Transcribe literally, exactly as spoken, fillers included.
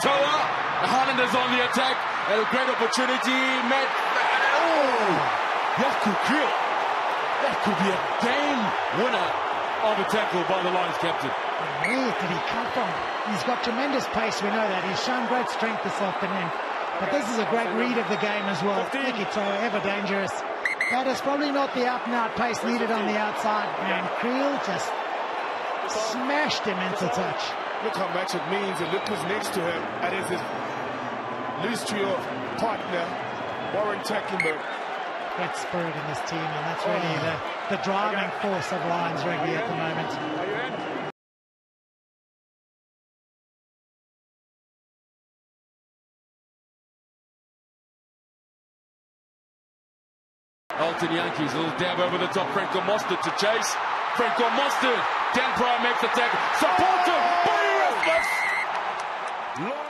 Liketoa, the Highlanders on the attack, a great opportunity, met, oh, Jaco Kriel, that could be a game winner of a tackle by the Lions captain. Where did he come from? He's got tremendous pace, we know that, he's shown great strength this afternoon, but this is a great read of the game as well. Liketoa, ever dangerous. That is probably not the up-and-out pace needed on the outside, and Kriel just smashed him into touch. Look how much it means, and look who's next to him, and it's his loose trio partner, Warren Tackenberg. Great spirit in this team, and that's really the, the driving force of Lions rugby at the moment. Alton Yankees, a little dab over the top, Franco Mostert to chase, Franco Mostert, Dan Pryor makes the tackle, support him, oh! By